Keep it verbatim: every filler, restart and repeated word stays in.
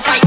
fight.